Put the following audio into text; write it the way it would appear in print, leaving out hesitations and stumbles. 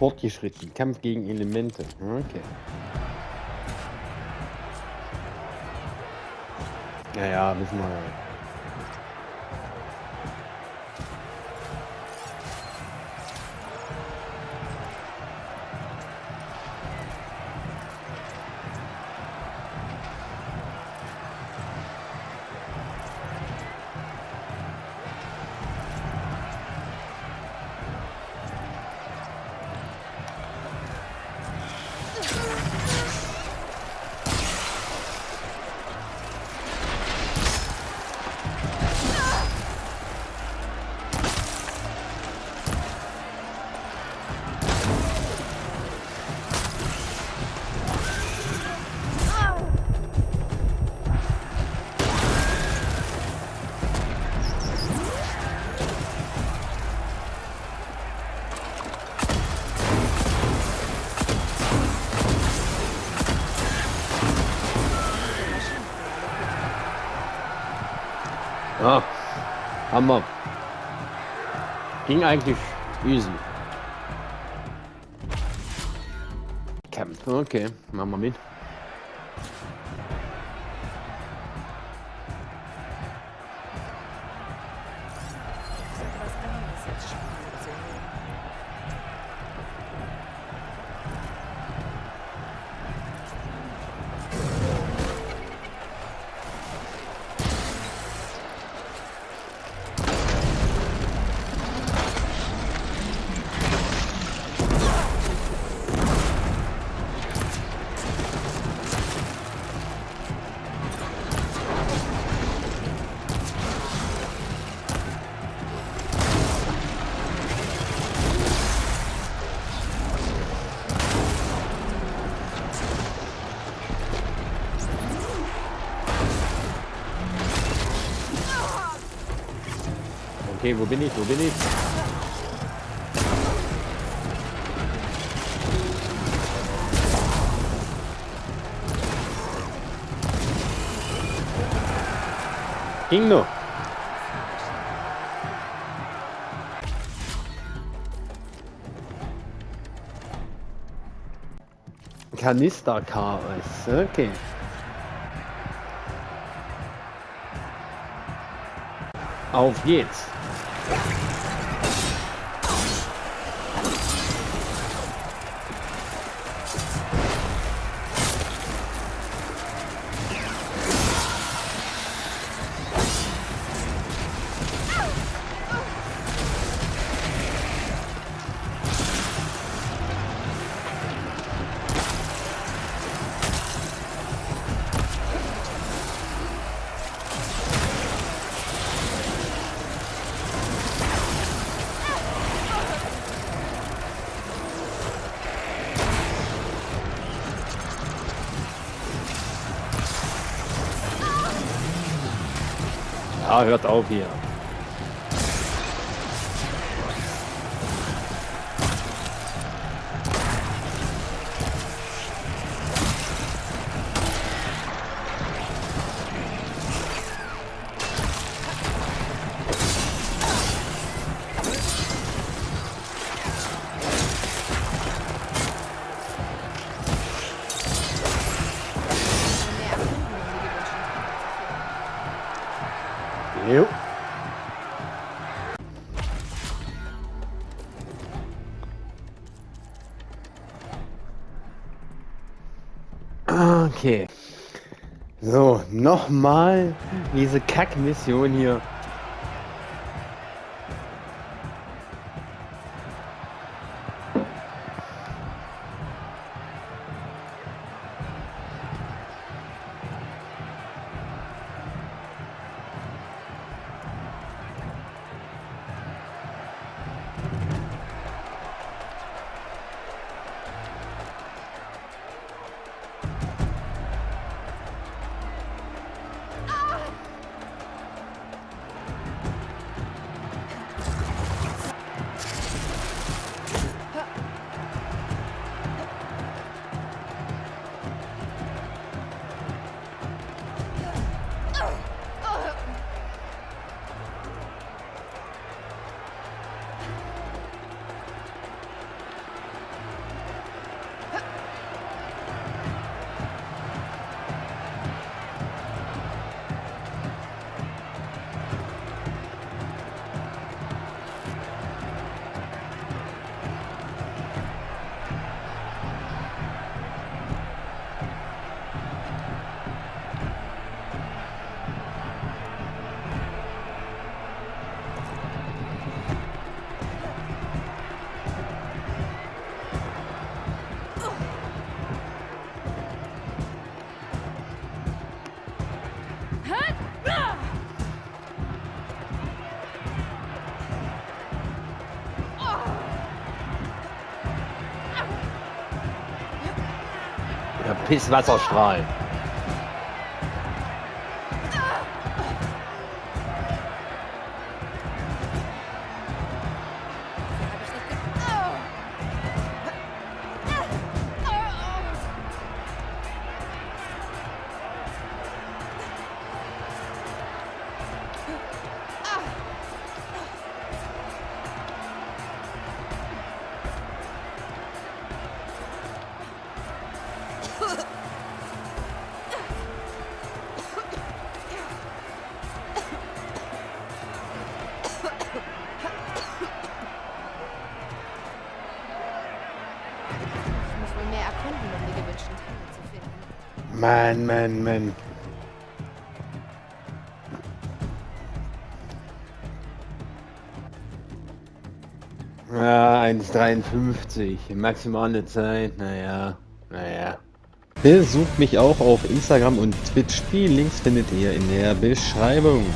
Fortgeschritten. Kampf gegen Elemente. Okay. Naja, wissen wir ja. Ah, Hammer. Ging eigentlich easy. Kämpft. Okay, machen wir mit. Okay, wo bin ich? Wo bin ich? Ging noch. Kanisterchaos. Okay. Auf geht's. Ah, hört auf hier. Okay. So, nochmal diese Kack-Mission hier. Piss Wasserstrahl. Mann. Ja, 1,53. Maximale Zeit, naja. Besucht mich auch auf Instagram und Twitch. Die Links findet ihr in der Beschreibung.